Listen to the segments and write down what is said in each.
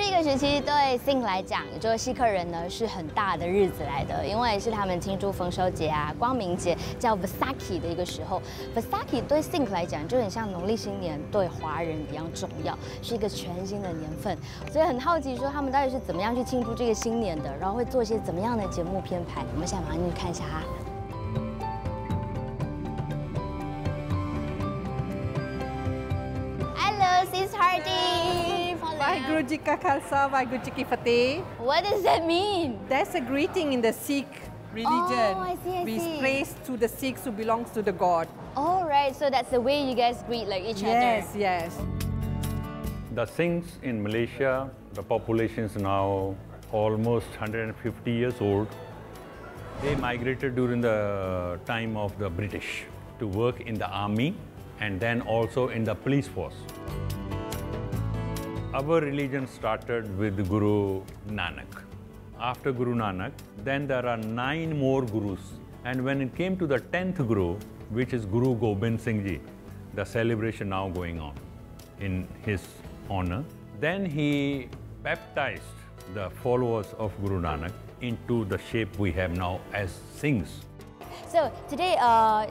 这个学期对 Sing 来讲，也就是锡克人呢，是很大的日子来的，因为是他们庆祝丰收节啊、光明节，叫 Vaisakhi 的一个时候。Vaisakhi 对 Sing 来讲，就很像农历新年对华人一样重要，是一个全新的年份。所以很好奇说他们到底是怎么样去庆祝这个新年的，然后会做一些怎么样的节目编排？我们现在马上去看一下啊。 This is Hardev. Vaheguru Ji Ka Khalsa, Vaheguru Ji Ki Fateh. What does that mean? That's a greeting in the Sikh religion. Oh, I see, I see. We praise to the Sikhs who belongs to the God. All right, so that's the way you guys greet like each other. Yes, yes. The Singhs in Malaysia, the population is now almost 150 years old. They migrated during the time of the British to work in the army and then also in the police force. Our religion started with Guru Nanak. After Guru Nanak, then there are 9 more Gurus. And when it came to the 10th Guru, which is Guru Gobind Singh Ji, the celebration now going on in his honor, then he baptized the followers of Guru Nanak into the shape we have now as Singhs. So today,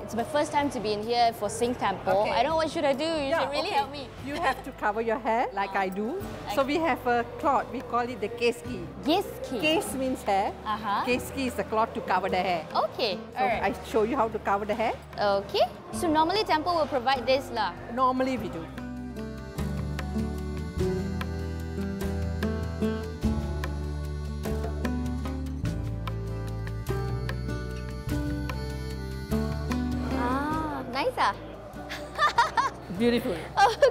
it's my first time to be in here for Singh Temple. Okay. I don't know what should I do. You should really help me. You have to cover your hair like I do. Okay. So we have a cloth. We call it the keski. Keski. Kes means hair. Keski is the cloth to cover the hair. Okay. So I show you how to cover the hair. Okay. So normally temple will provide this lah. Normally we do. Beautiful.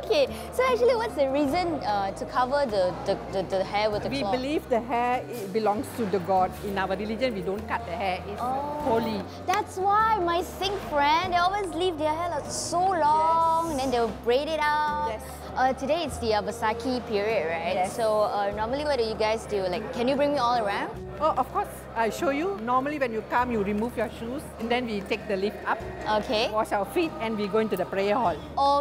Okay. So actually, what's the reason to cover the hair with the cloth? We believe the hair belongs to the God. In our religion, we don't cut the hair. It's holy. That's why my Sikh friend, they always leave their hair like so long, and then they'll braid it out. Yes. Today it's the Vaisakhi period, right? Yes. So normally, what do you guys do? Like, can you bring me all around? Oh, of course. I'll show you. Normally, when you come, you remove your shoes, and then we take the lift up. Okay. Wash our feet, and we go into the prayer hall.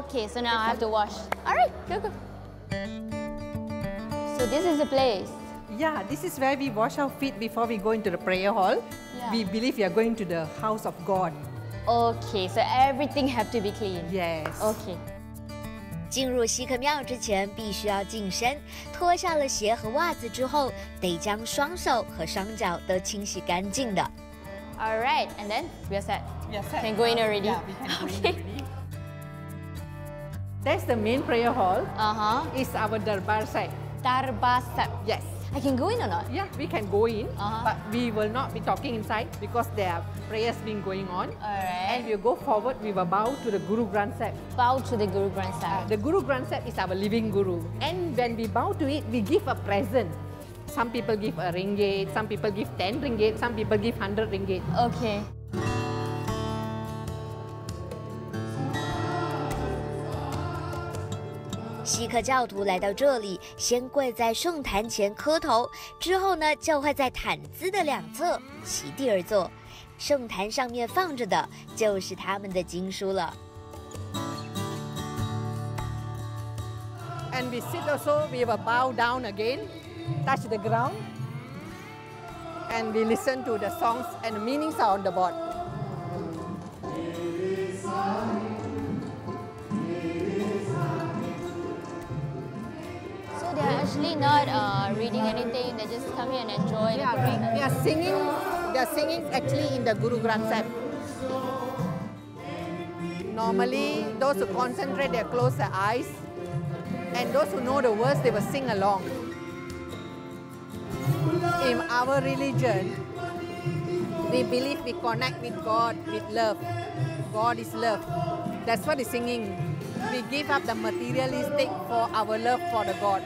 Okay, so now I have to wash. All right, go, go. So this is the place. Yeah, this is where we wash our feet before we go into the prayer hall. Yeah. We believe we are going to the house of God. Okay, so everything have to be clean. Yes. Okay. 进入锡克庙之前，必须要净身。脱下了鞋和袜子之后，得将双手和双脚都清洗干净的。All right, and then we are set. We are set. Can go in already. Yeah, we can go in already. That's the main prayer hall. It's our darbar side. Darbar side. Yes. I can go in or not? Yeah, we can go in, but we will not be talking inside because there are prayers being going on. Alright. And we'll go forward, we will bow to the Guru Granth Sahib. Bow to the Guru Granth Sahib. The Guru Granth Sahib is our living Guru. And when we bow to it, we give a present. Some people give a ringgit, some people give 10 ringgit, some people give 100 ringgit. Okay.锡克教徒来到这里，先跪在圣坛前磕头，之后呢，就会在毯子的两侧席地而坐。圣坛上面放着的就是他们的经书了。And we sit also, we will bow down again, touch the ground, and we listen to the songs and the meanings are on the board. Actually, not reading anything. They just come here and enjoy. Yeah, they are singing. They are singing actually in the Guru Granth Sahib. Normally, those who concentrate, they close their eyes, and those who know the words, they will sing along. In our religion, we believe we connect with God with love. God is love. That's what is singing. We give up the materialistic for our love for the God.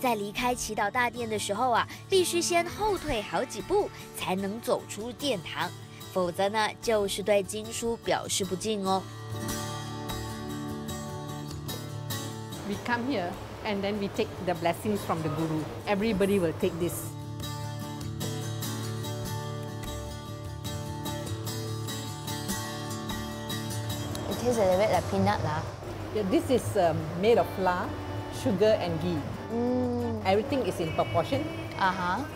在离开祈祷大殿的时候啊，必须先后退好几步，才能走出殿堂，否则呢，就是对经书表示不敬哦。we come here and then we take the blessings from the Guru. Everybody will take this. It tastes a little bit like peanut lah. Yeah, this is made of flour, sugar and ghee. Mm. Everything is in proportion.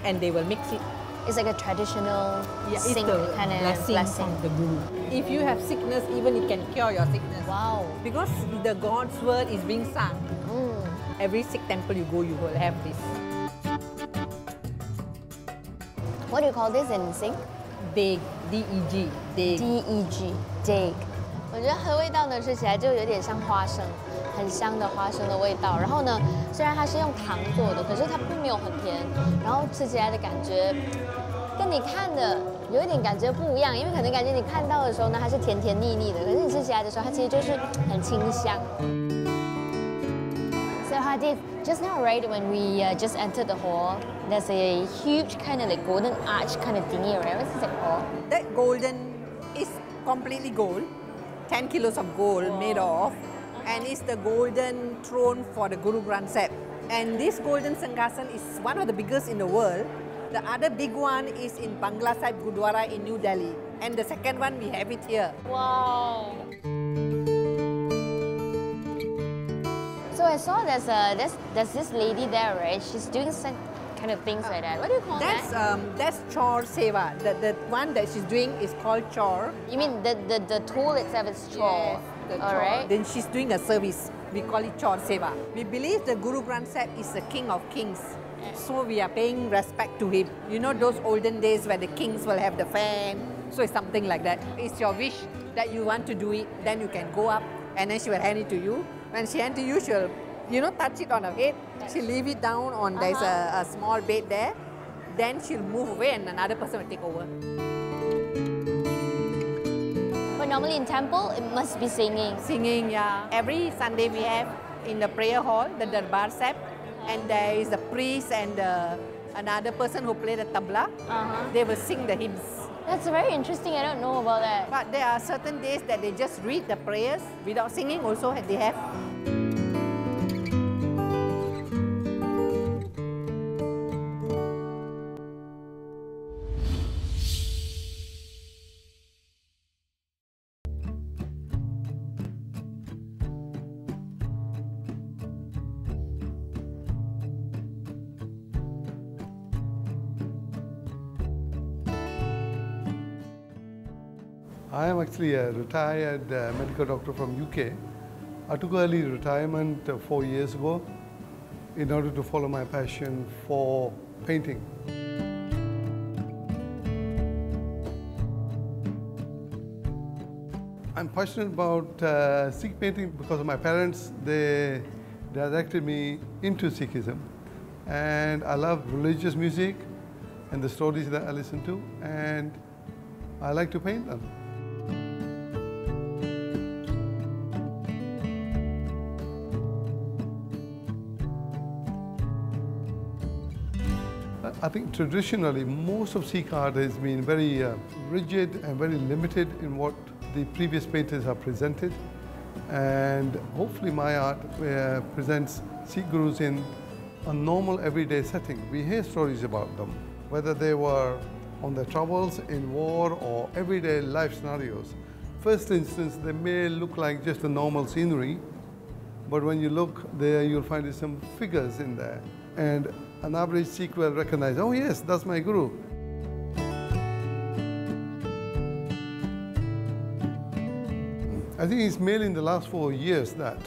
And they will mix it. It's like a traditional sink kind of blessing from the Guru. If you have sickness, even it can cure your sickness. Wow. Because the God's word is being sung. Mm. Every Sikh temple you go, you will have this. What do you call this in Sikh? Deg. D-E-G. Deg. D-E-G. Deg. I think the taste tastes a little bit like wasabi. 很香的花生的味道，然后呢，虽然它是用糖做的，可是它并没有很甜，然后吃起来的感觉跟你看的有一点感觉不一样，因为可能感觉你看到的时候呢，它是甜甜腻腻的，可是你吃起来的时候，它其实就是很清香。So Hardev, just now, right, when we just entered the hall, there's a huge kind of like golden arch kind of thingy, right? What is it called? That golden is completely gold, 10 kilos of gold made of. And it's the golden throne for the Guru Granth Sahib. And this golden Sangasan is one of the biggest in the world. The other big one is in Bangla Sahib Gurdwara in New Delhi. And the second one, we have it here. Wow! So I saw there's this lady there, right? She's doing some kind of things like that. What do you call that? That's Chaur Seva. The one that she's doing is called Chaur. You mean the tool itself is Chaur? Yes. Alright. Then she's doing a service. We call it Chaur Seva. We believe the Guru Granth Sahib is the king of kings. So we are paying respect to him. You know those olden days where the kings will have the fan? So it's something like that. It's your wish that you want to do it. Then you can go up and then she will hand it to you. When she hands it to you, she'll, you know, touch it on her head. She'll leave it down on, there's a small bed there. Then she'll move away and another person will take over. Normally in temple, it must be singing. Singing, yeah. Every Sunday we have in the prayer hall, the darbar set, and there is the priest and another person who plays the tabla. They will sing the hymns. That's very interesting. I don't know about that. But there are certain days that they just read the prayers without singing. Also, they have. I am actually a retired medical doctor from UK. I took early retirement 4 years ago in order to follow my passion for painting. I'm passionate about Sikh painting because my parents, they directed me into Sikhism. And I love religious music and the stories that I listen to, and I like to paint them. I think traditionally, most of Sikh art has been very rigid and very limited in what the previous painters have presented. And hopefully my art presents Sikh gurus in a normal everyday setting. We hear stories about them, whether they were on their travels, in war, or everyday life scenarios. First instance, they may look like just a normal scenery, but when you look there, you'll find some figures in there. And an average Sikh will recognize, oh yes, that's my Guru. I think it's mainly in the last 4 years that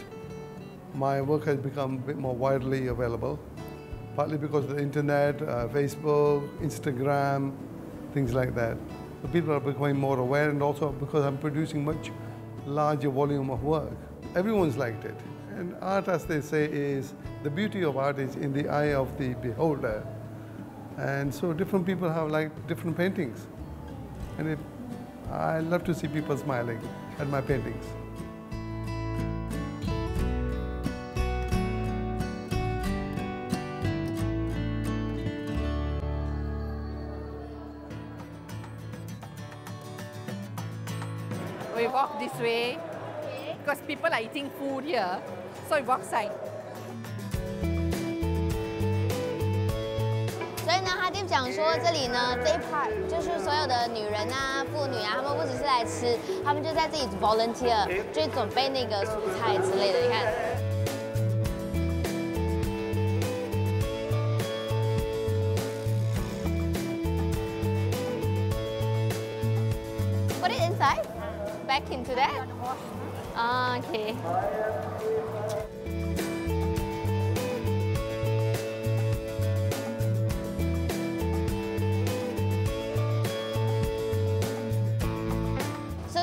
my work has become a bit more widely available, partly because of the internet, Facebook, Instagram, things like that. So people are becoming more aware, and also because I'm producing much larger volume of work. Everyone's liked it. And art, as they say, is the beauty of art is in the eye of the beholder. And so different people have liked different paintings. And I love to see people smiling at my paintings. We walk this way because people are eating food here. So we walk side. 呢，哈迪讲说这里呢这一 part 就是所有的女人啊、妇女啊，她们不只是来吃，她们就在这里 volunteer， 就准备那个蔬菜之类的。你看。Put it inside, back into that. Okay.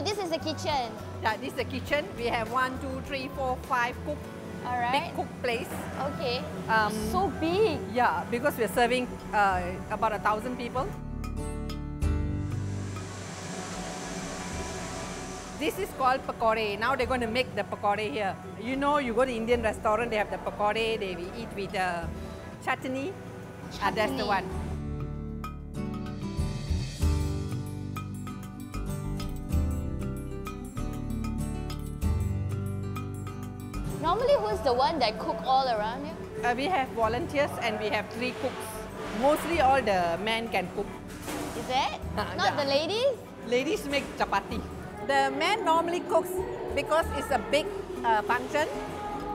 This is the kitchen. Yeah, this is the kitchen. We have 1, 2, 3, 4, 5 cook. All right. Big cook place. Okay. So big. Yeah, because we're serving about 1,000 people. This is called pakora. Now they're going to make the pakora here. You know, you go to Indian restaurant, they have the pakora. They eat with chutney. That's the one. Normally, who's the one that cook all around here? We have volunteers and we have 3 cooks. Mostly all the men can cook. Is it? Not the ladies? Ladies make chapati. The men normally cooks because it's a big function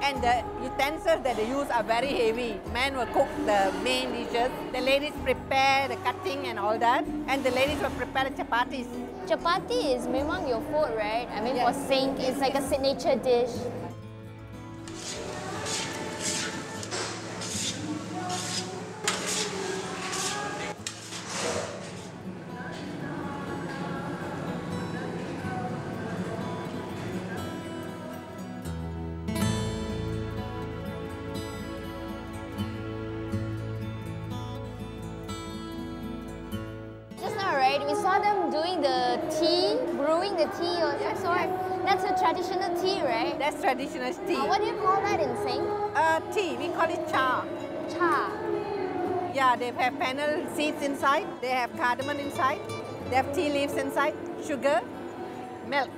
and the utensils that they use are very heavy. Men will cook the main dishes. The ladies prepare the cutting and all that. And the ladies will prepare the chapatis. Chapati is memang your food, right? I mean, yes. For Singh, it's like a signature dish. We saw them doing the tea, brewing the tea or some sort. That's a traditional tea, right? That's traditional tea. What do you call that in Singh? Tea. We call it cha. Cha. Yeah, they have fennel seeds inside. They have cardamom inside. They have tea leaves inside. Sugar, milk.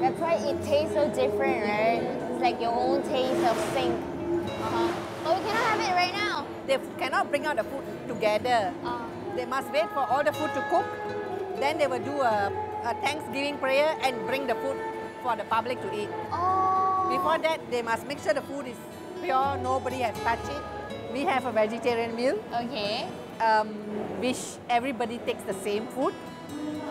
That's why it tastes so different, right? It's like your own taste of Singh. Uh-huh. But we cannot have it right now. They cannot bring out the food together. They must wait for all the food to cook. Then they will do a Thanksgiving prayer and bring the food for the public to eat. Oh. Before that, they must make sure the food is pure, nobody has touched it. We have a vegetarian meal. Okay. Which everybody takes the same food.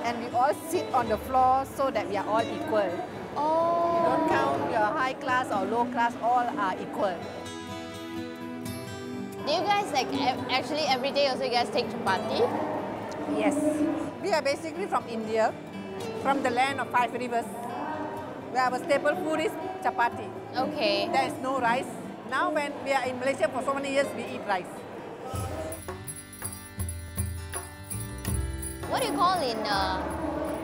And we all sit on the floor so that we are all equal. Oh. You don't count your high class or low class, all are equal. Do you guys, like, actually every day also you guys take chapati? Yes. We are basically from India, from the land of 5 rivers, where our staple food is chapati. Okay. There is no rice. Now when we are in Malaysia for so many years, we eat rice. What do you call in,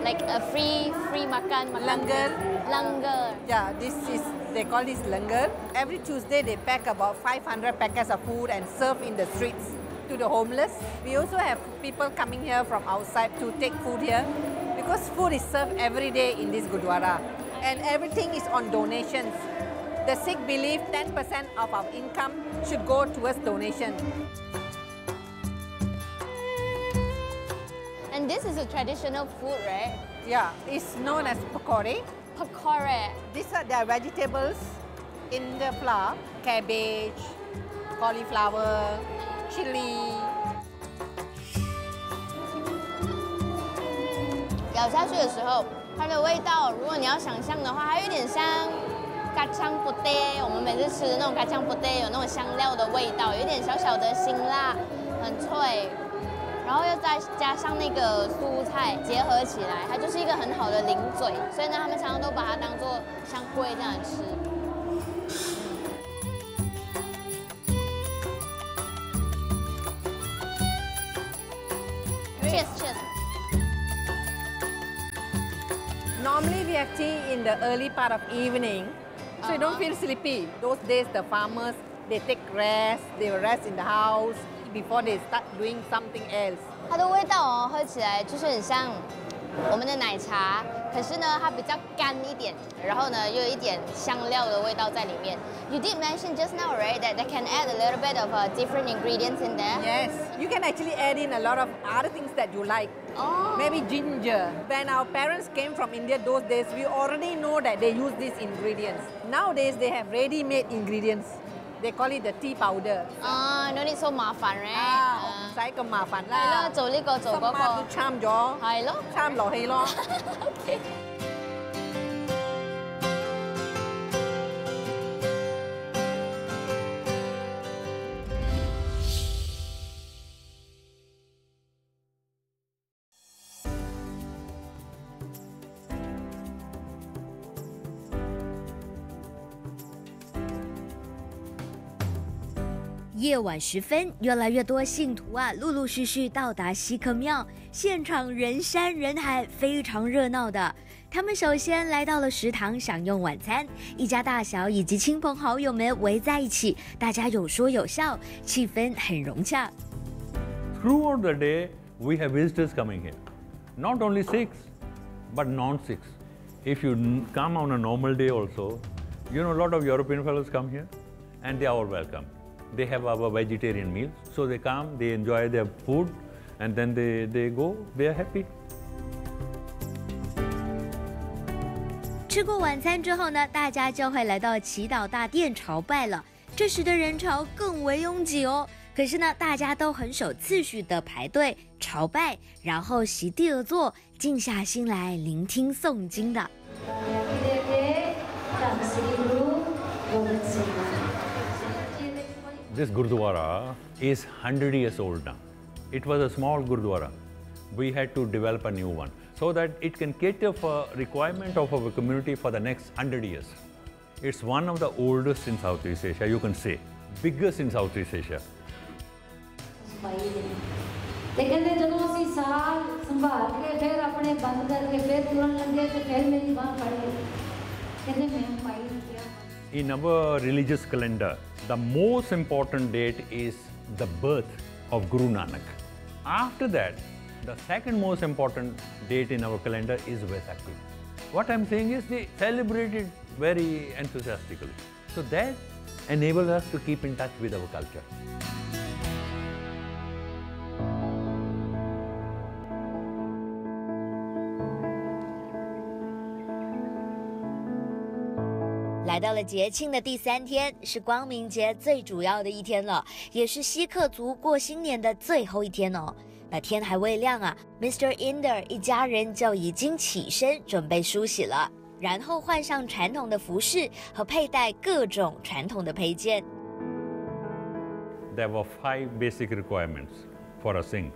like a free makan? Langar. Langar. Yeah, this is, they call this langar. Every Tuesday, they pack about 500 packets of food and serve in the streets to the homeless. We also have people coming here from outside to take food here because food is served every day in this Gurdwara and everything is on donations. The Sikh believe 10% of our income should go towards donation. And this is a traditional food, right? Yeah, it's known as pakora. Pakora. These are the vegetables in the flour, cabbage, cauliflower, chili. 咬下去的时候，它的味道，如果你要想象的话，它有点像咖喱布袋，我们每次吃的那种咖喱布袋，有那种香料的味道，有点小小的辛辣，很脆，然后又再加上那个蔬菜结合起来，它就是一个很好的零嘴。所以呢，他们常常都把它当做像粿这样吃。 Cheers, cheers. Normally we have tea in the early part of evening, so you don't feel sleepy. Those days the farmers, they take rest, they will rest in the house before they start doing something else. 它的味道哦，喝起来就是很像我们的奶茶，可是呢它比较干一点，然后呢又有一点香料的味道在里面。You did mention just now, right, that they can add a little bit of different ingredients in there. Yes, you can actually add in a lot of other things that you like. Oh. Maybe ginger. When our parents came from India those days, we already know that they use these ingredients. Nowadays they have ready-made ingredients. They call it the tea powder. Ah, no need so mafan, right? Ah, sai ke mafan lah. Hello, do this, do that. Someone to charm you. Hello, charm lo, hello. Okay.夜晚时分，越来越多信徒啊，陆陆续续到达西克庙，现场人山人海，非常热闹的。他们首先来到了食堂享用晚餐，一家大小以及亲朋好友们围在一起，大家有说有笑，气氛很融洽。Throughout the day, we have visitors coming here, not only Sikhs, but non-Sikhs. If you come on a normal day also, you know a lot of European fellows come here, and they are all welcome. They have our vegetarian meals, so they come, they enjoy their food, and then they go, they are happy. 吃过晚餐之后呢，大家就会来到祈祷大殿朝拜了。这时的人潮更为拥挤哦。可是呢，大家都很守次序的排队朝拜，然后席地而坐，静下心来聆听诵经的。 This Gurdwara is 100 years old now. It was a small Gurdwara. We had to develop a new one so that it can cater for requirement of our community for the next 100 years. It's one of the oldest in Southeast Asia, you can say. Biggest in Southeast Asia. In our religious calendar, the most important date is the birth of Guru Nanak. After that, the second most important date in our calendar is Vaisakhi. What I'm saying is they celebrate it very enthusiastically. So that enables us to keep in touch with our culture.到了节庆的第三天，是光明节最主要的一天了，也是锡克族过新年的最后一天哦。那天还未亮啊 ，Mr. Inder 一家人就已经起身准备梳洗了，然后换上传统的服饰和佩戴各种传统的配件。There were 5 basic requirements for a Singh.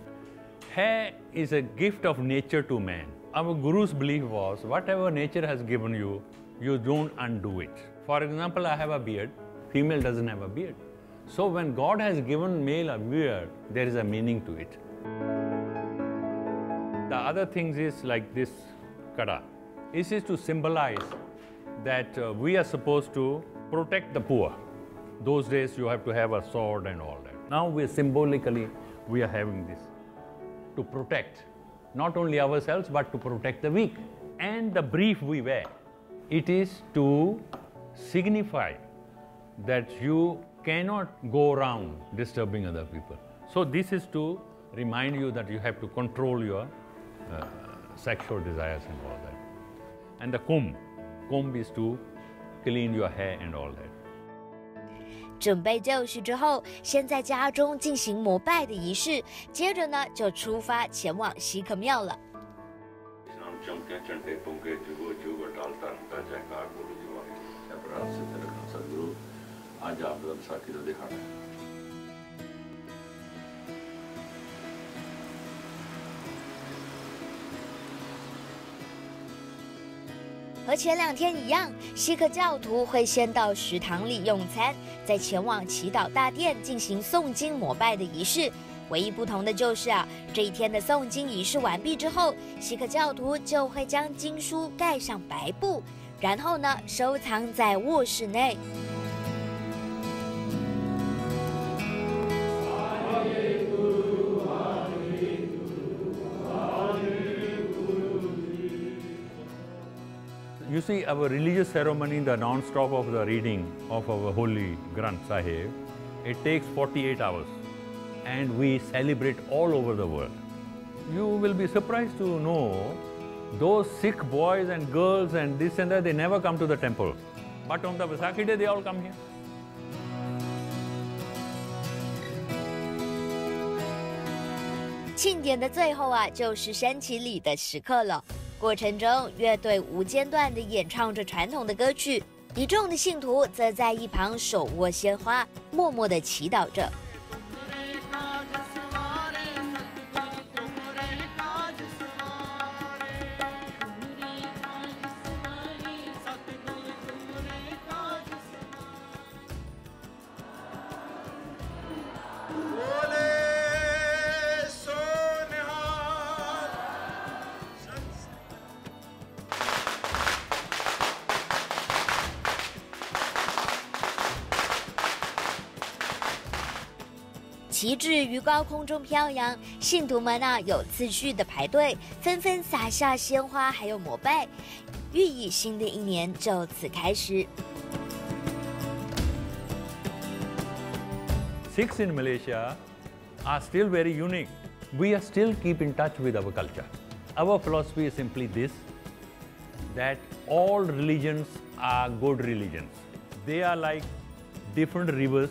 Hair is a gift of nature to man. Our Guru's belief was, whatever nature has given you, you don't undo it. For example, I have a beard. Female doesn't have a beard. So when God has given male a beard, there is a meaning to it. The other things is like this kada. This is to symbolize that we are supposed to protect the poor. Those days you have to have a sword and all that. Now we are symbolically, we are having this to protect not only ourselves, but to protect the weak. And the brief we wear. It is to signify that you cannot go around disturbing other people. So this is to remind you that you have to control your sexual desires and all that. And the kumb is to clean your hair and all that. 准备就绪之后，先在家中进行膜拜的仪式，接着呢就出发前往锡克庙了。 和前两天一样，锡克教徒会先到食堂里用餐，再前往祈祷大殿进行诵经膜拜的仪式。 唯一不同的就是啊，这一天的诵经仪式完毕之后，锡克教徒就会将经书盖上白布，然后呢收藏在卧室内。You see, our religious ceremony, the non-stop of the reading of our holy Granth Sahib, it takes 48 hours and we celebrate all over the world. You will be surprised to know those Sikh boys and girls and this and that, they never come to the temple. But on the Vaisakhi day, they all come here.庆典的最后啊，就是升旗礼的时刻了。过程中，乐队无间断地演唱着传统的歌曲，一众的信徒则在一旁手握鲜花，默默地祈祷着。 旗帜于高空中飘扬，信徒们呢有次序的排队，纷纷撒下鲜花，还有膜拜，寓意新的一年就此开始。Sikhs in Malaysia are still very unique. We are still keep in touch with our culture. Our philosophy is simply this: that all religions are good religions. They are like different rivers.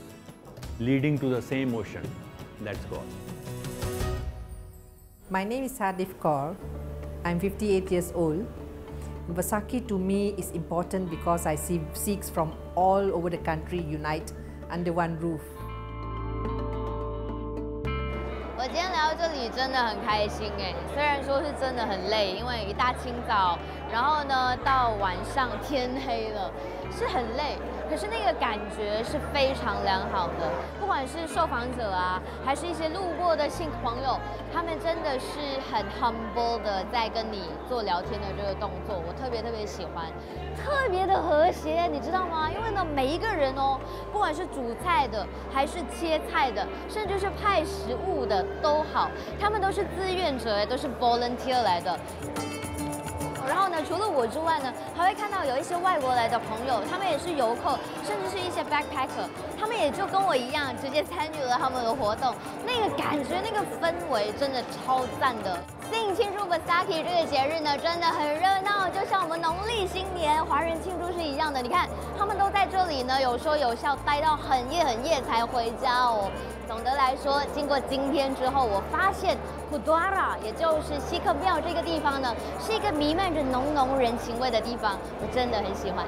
Leading to the same ocean. That's God. My name is Hardev. I'm 58 years old. Vaisakhi to me is important because I see Sikhs from all over the country unite under one roof. 我今天来到这里真的很开心哎，虽然说是真的很累，因为一大清早，然后呢到晚上天黑了，是很累。 可是那个感觉是非常良好的，不管是受访者啊，还是一些路过的信朋友，他们真的是很 humble 的在跟你做聊天的这个动作，我特别喜欢，特别的和谐，你知道吗？因为呢，每一个人哦，不管是煮菜的，还是切菜的，甚至是派食物的都好，他们都是志愿者，都是 volunteer 来的。 然后呢，除了我之外呢，还会看到有一些外国来的朋友，他们也是游客，甚至是一些 backpacker， 他们也就跟我一样，直接参与了他们的活动。那个感觉，那个氛围，真的超赞的。庆祝 Vaisakhi 这个节日呢，真的很热闹，就像我们农历新年华人庆祝是一样的。你看，他们都在这里呢，有说有笑，待到很夜才回家哦。总的来说，经过今天之后，我发现 Gurdwara 也就是锡克庙这个地方呢，是一个弥漫着浓浓人情味的地方，我真的很喜欢。